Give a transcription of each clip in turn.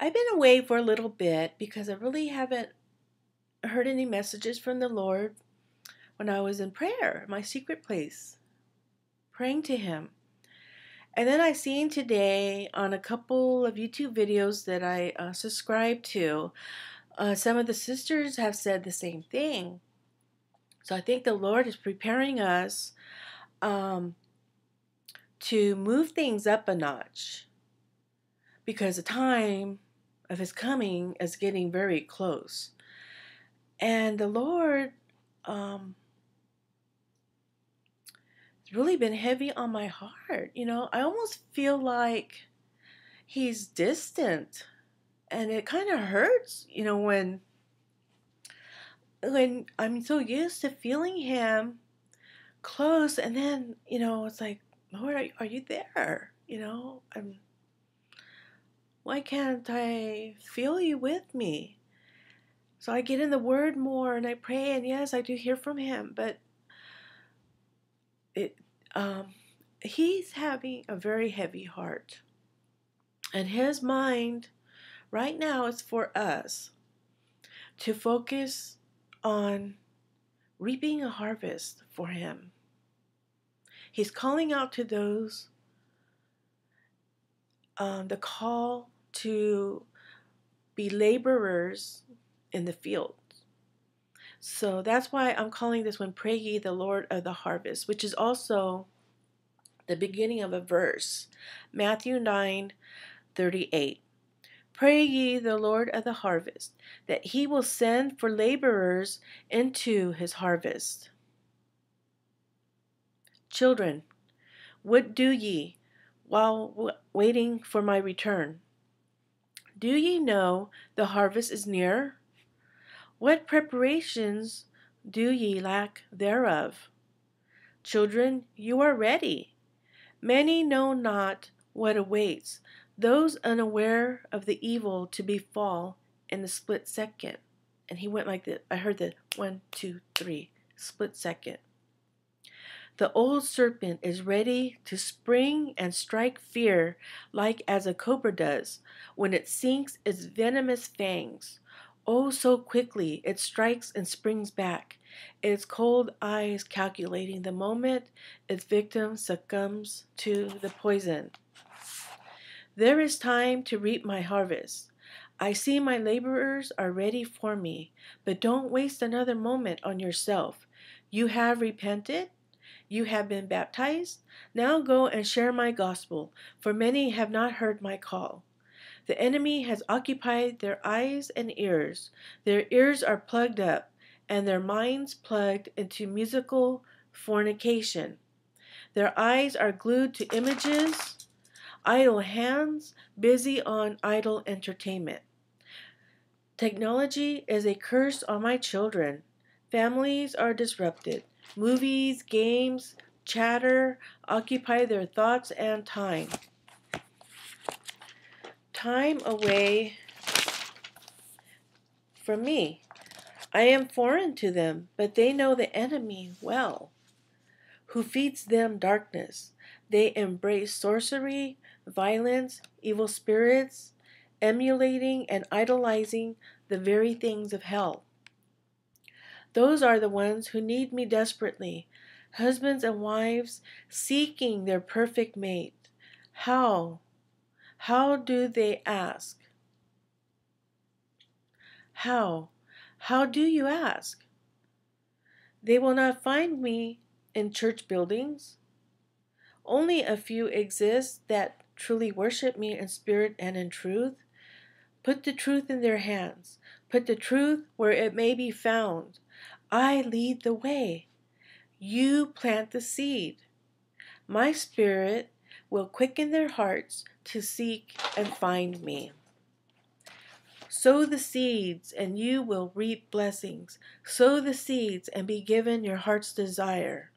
I've been away for a little bit because I really haven't heard any messages from the Lord when I was in prayer, my secret place, praying to Him. And then I seen today on a couple of YouTube videos that I subscribe to, some of the sisters have said the same thing. So I think the Lord is preparing us to move things up a notch, because the time of His coming is getting very close. And the Lord has really been heavy on my heart. You know, I almost feel like He's distant, and it kind of hurts, you know, when I'm so used to feeling Him close, and then, you know, it's like, Lord, are you there? You know, why can't I feel You with me? So I get in the Word more, and I pray, and yes, I do hear from Him, but He's having a very heavy heart, and His mind right now is for us to focus on reaping a harvest for Him. He's calling out to those, the call to be laborers in the field. So that's why I'm calling this one, Pray Ye the Lord of the Harvest, which is also the beginning of a verse, Matthew 9:38. Pray ye the Lord of the harvest, that He will send for laborers into His harvest. Children, what do ye while waiting for my return? Do ye know the harvest is near? What preparations do ye lack thereof? Children, you are ready. Many know not what awaits those unaware of the evil to befall in the split second. And he went like this. I heard the 1, 2, 3, split second. The old serpent is ready to spring and strike fear, like as a cobra does when it sinks its venomous fangs. Oh, so quickly it strikes and springs back, its cold eyes calculating the moment its victim succumbs to the poison. There is time to reap my harvest. I see my laborers are ready for me, but don't waste another moment on yourself. You have repented. You have been baptized. Now go and share my gospel, for many have not heard my call. The enemy has occupied their eyes and ears. Their ears are plugged up, and their minds plugged into musical fornication. Their eyes are glued to images, idle hands busy on idle entertainment. Technology is a curse on my children. Families are disrupted. Movies, games, chatter occupy their thoughts and time. Time away from me. I am foreign to them, but they know the enemy well, who feeds them darkness. They embrace sorcery, violence, evil spirits, emulating and idolizing the very things of hell. Those are the ones who need me desperately, husbands and wives seeking their perfect mate. How do they ask? How do you ask? They will not find me in church buildings. Only a few exist that truly worship me in spirit and in truth. Put the truth in their hands. Put the truth where it may be found. I lead the way. You plant the seed. My spirit will quicken their hearts to seek and find me. Sow the seeds and you will reap blessings. Sow the seeds and be given your heart's desire.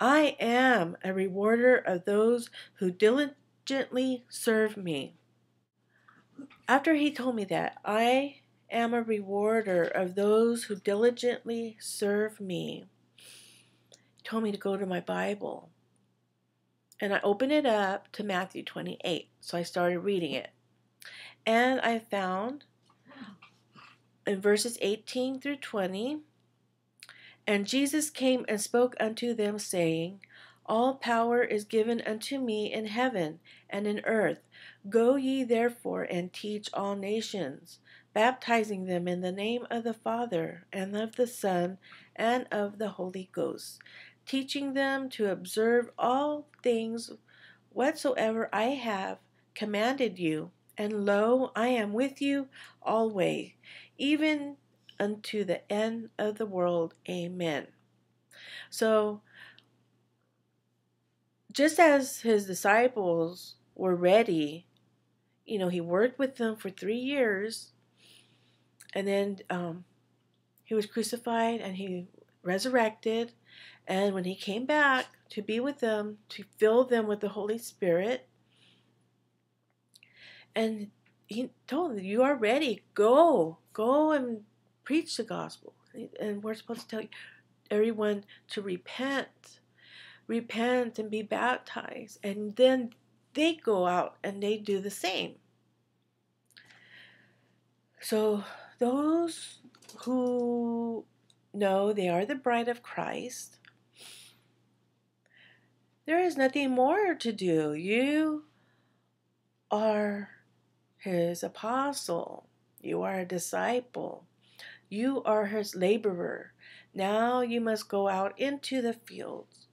I am a rewarder of those who diligently serve me. After he told me that, I am a rewarder of those who diligently serve me, he told me to go to my Bible. And I opened it up to Matthew 28, so I started reading it. And I found in verses 18 through 20, and Jesus came and spoke unto them, saying, All power is given unto me in heaven and in earth. Go ye therefore and teach all nations, baptizing them in the name of the Father, and of the Son, and of the Holy Ghost, teaching them to observe all things whatsoever I have commanded you. And lo, I am with you always, even unto the end of the world. Amen. So, just as his disciples were ready, you know, he worked with them for 3 years. And then he was crucified and he resurrected. And when he came back to be with them, to fill them with the Holy Spirit, and he told them, you are ready. Go and preach the gospel. And we're supposed to tell everyone to repent. Repent and be baptized. And then they go out and they do the same. So, those who know they are the bride of Christ, there is nothing more to do. You are his apostle. You are a disciple. You are his laborer. Now you must go out into the fields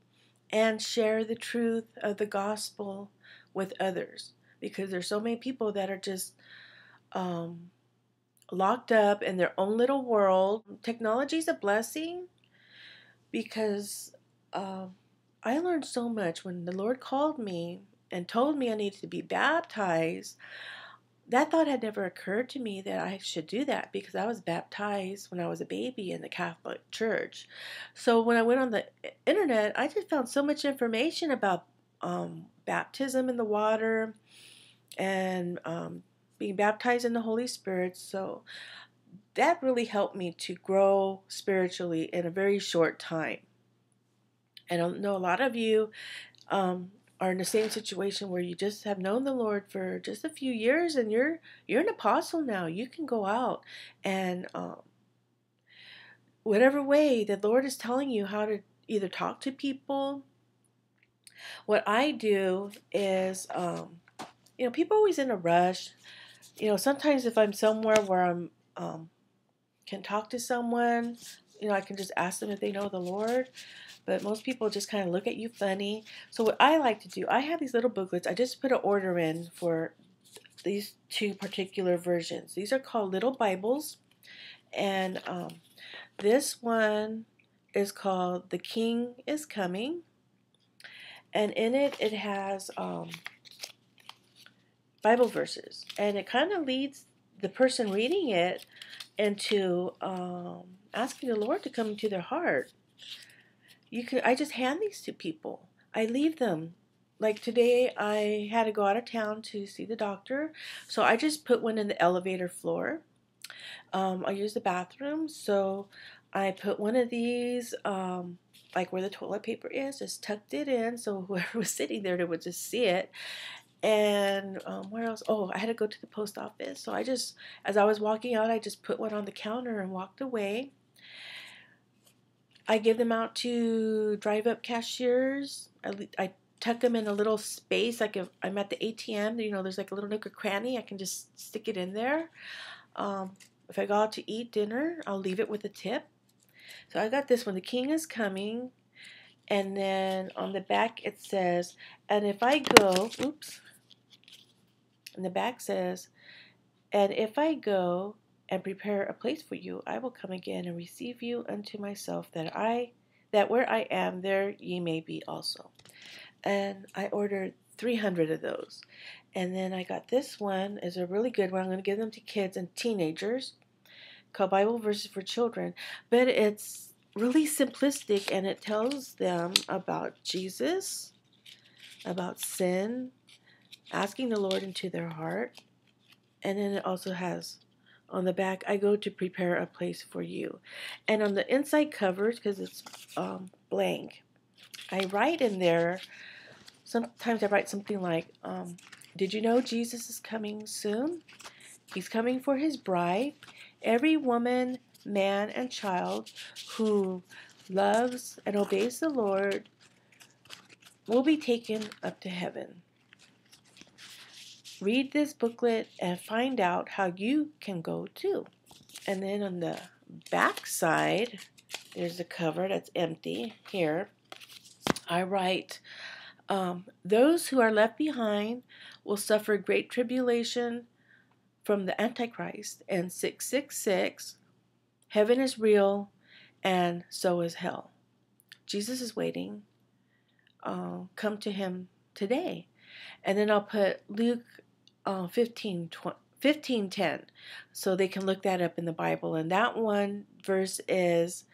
and share the truth of the gospel with others, because there's so many people that are just locked up in their own little world. Technology is a blessing because I learned so much. When the Lord called me and told me I needed to be baptized, that thought had never occurred to me that I should do that, because I was baptized when I was a baby in the Catholic Church. So when I went on the internet, I just found so much information about baptism in the water and being baptized in the Holy Spirit. So that really helped me to grow spiritually in a very short time. And I know a lot of you are in the same situation where you just have known the Lord for just a few years, and you're an apostle now. You can go out and whatever way the Lord is telling you how to either talk to people. What I do is, you know, people are always in a rush. You know, sometimes if I'm somewhere where I'm can talk to someone, you know, I can just ask them if they know the Lord. But most people just kind of look at you funny. So what I like to do, I have these little booklets. I just put an order in for these two particular versions. These are called Little Bibles. And this one is called The King is Coming. And in it, it has Bible verses, and it kind of leads the person reading it into asking the Lord to come into their heart. I just hand these to people. I leave them. Like today, I had to go out of town to see the doctor, so I just put one in the elevator floor. I use the bathroom, so I put one of these, like where the toilet paper is, just tucked it in, so whoever was sitting there would just see it. And where else? Oh, I had to go to the post office. So I just, as I was walking out, I just put one on the counter and walked away. I give them out to drive-up cashiers. I tuck them in a little space. Like if I'm at the ATM, you know, there's like a little nook or cranny. I can just stick it in there. If I go out to eat dinner, I'll leave it with a tip. So I got this one, The King is Coming. And then on the back it says, and if I go, oops. And the back says, and if I go and prepare a place for you, I will come again and receive you unto myself, that where I am, there ye may be also. And I ordered 300 of those. And then I got this one, is a really good one. I'm going to give them to kids and teenagers, called Bible Verses for Children. But it's really simplistic, and it tells them about Jesus, about sin, asking the Lord into their heart. And then it also has on the back, I go to prepare a place for you. And on the inside covers, because it's blank, I write in there, sometimes I write something like Did you know Jesus is coming soon? He's coming for his bride. Every woman, man, and child who loves and obeys the Lord will be taken up to heaven. Read this booklet and find out how you can go too. And then on the back side, there's the cover that's empty here. I write, those who are left behind will suffer great tribulation from the Antichrist and 666. Heaven is real, and so is hell. Jesus is waiting. Come to him today. And then I'll put Luke 15:10, so they can look that up in the Bible. And that one verse is,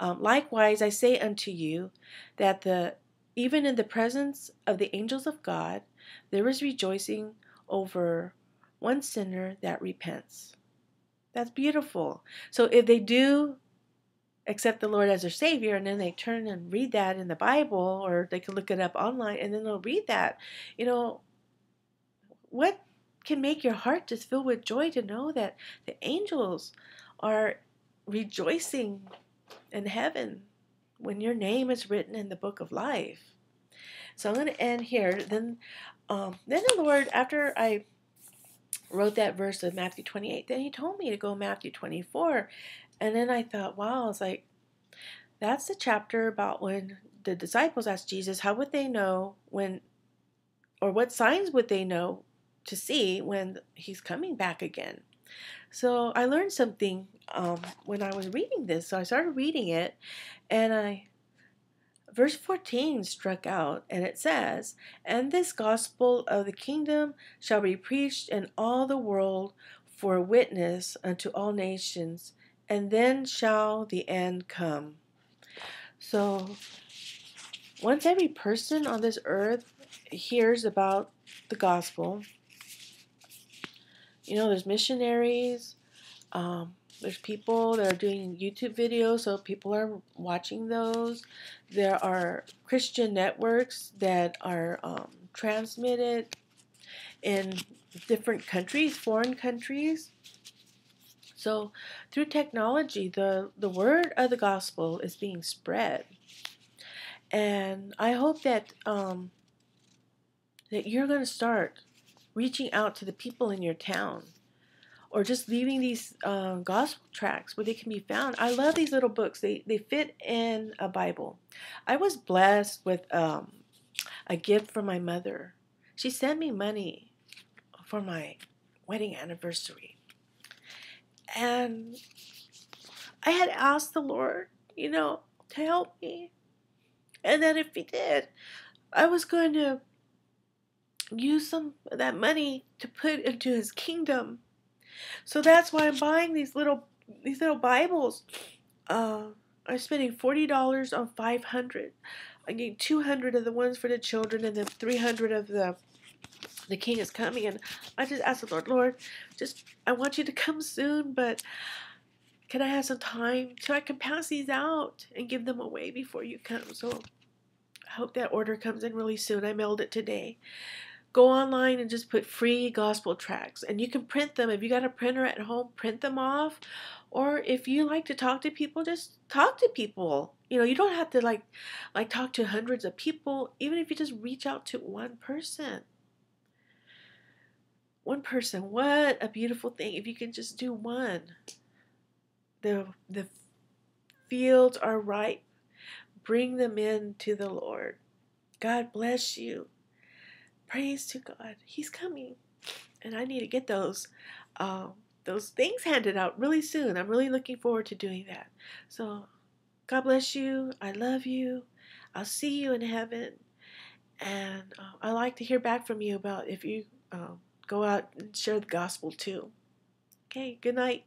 likewise I say unto you, that even in the presence of the angels of God, there is rejoicing over one sinner that repents. That's beautiful. So if they do accept the Lord as their Savior, and then they turn and read that in the Bible, or they can look it up online, and then they'll read that. You know, what can make your heart just filled with joy to know that the angels are rejoicing in heaven when your name is written in the book of life? So I'm going to end here. Then the Lord, after I wrote that verse of Matthew 28, then he told me to go Matthew 24. And then I thought, wow, it's like, that's the chapter about when the disciples asked Jesus, how would they know when, or what signs would they know to see when he's coming back again? So I learned something when I was reading this. So I started reading it, and verse 14 struck out, and it says, and this gospel of the kingdom shall be preached in all the world for a witness unto all nations, and then shall the end come. So once every person on this earth hears about the gospel, you know, there's missionaries, there's people that are doing YouTube videos, so people are watching those. There are Christian networks that are transmitted in different countries, foreign countries. So through technology, the word of the gospel is being spread. And I hope that that you're going to start reaching out to the people in your town, or just leaving these gospel tracts where they can be found. I love these little books. They fit in a Bible. I was blessed with a gift from my mother. She sent me money for my wedding anniversary. And I had asked the Lord, you know, to help me. And that if he did, I was going to use some of that money to put into his kingdom. So that's why I'm buying these little Bibles. I'm spending $40 on 500. I need 200 of the ones for the children, and then 300 of the King is coming. And I just asked the Lord, Lord, I want you to come soon, but can I have some time so I can pass these out and give them away before you come? So I hope that order comes in really soon. I mailed it today. Go online and just put free gospel tracts, and you can print them. If you got a printer at home, print them off. Or if you like to talk to people, just talk to people. You know, you don't have to like talk to hundreds of people. Even if you just reach out to one person. One person, what a beautiful thing if you can just do one. The fields are ripe. Bring them in to the Lord. God bless you. Praise to God. He's coming. And I need to get those things handed out really soon. I'm really looking forward to doing that. So God bless you. I love you. I'll see you in heaven. And I like to hear back from you about if you go out and share the gospel too. Okay, good night.